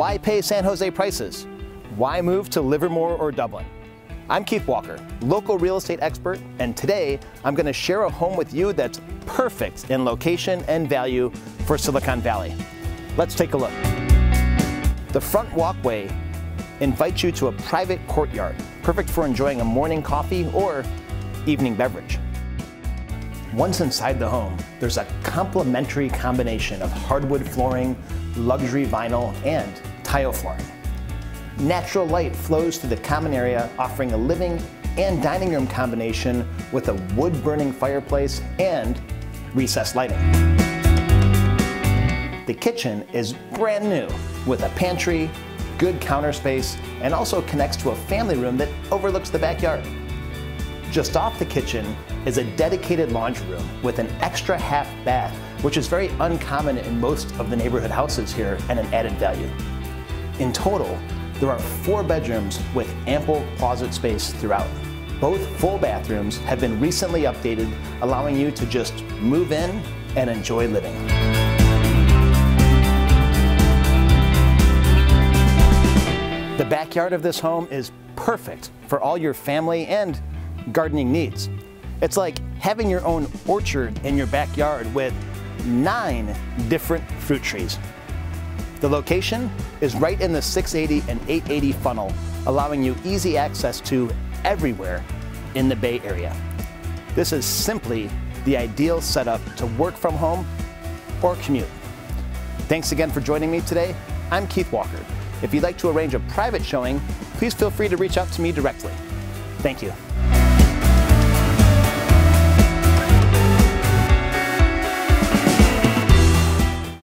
Why pay San Jose prices? Why move to Livermore or Dublin? I'm Keith Walker, local real estate expert, and today I'm going to share a home with you that's perfect in location and value for Silicon Valley. Let's take a look. The front walkway invites you to a private courtyard, perfect for enjoying a morning coffee or evening beverage. Once inside the home, there's a complementary combination of hardwood flooring, luxury vinyl, and tile flooring. Natural light flows through the common area, offering a living and dining room combination with a wood-burning fireplace and recessed lighting. The kitchen is brand new with a pantry, good counter space, and also connects to a family room that overlooks the backyard. Just off the kitchen is a dedicated laundry room with an extra half bath, which is very uncommon in most of the neighborhood houses here and an added value. In total, there are 4 bedrooms with ample closet space throughout. Both full bathrooms have been recently updated, allowing you to just move in and enjoy living. The backyard of this home is perfect for all your family and gardening needs. It's like having your own orchard in your backyard with 9 different fruit trees. The location is right in the 680 and 880 funnel, allowing you easy access to everywhere in the Bay Area. This is simply the ideal setup to work from home or commute. Thanks again for joining me today. I'm Keith Walker. If you'd like to arrange a private showing, please feel free to reach out to me directly. Thank you.